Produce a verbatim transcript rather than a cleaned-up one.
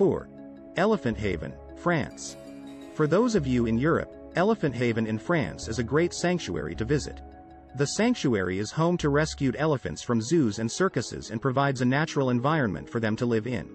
four. Elephant Haven, France. For those of you in Europe, Elephant Haven in France is a great sanctuary to visit. The sanctuary is home to rescued elephants from zoos and circuses and provides a natural environment for them to live in.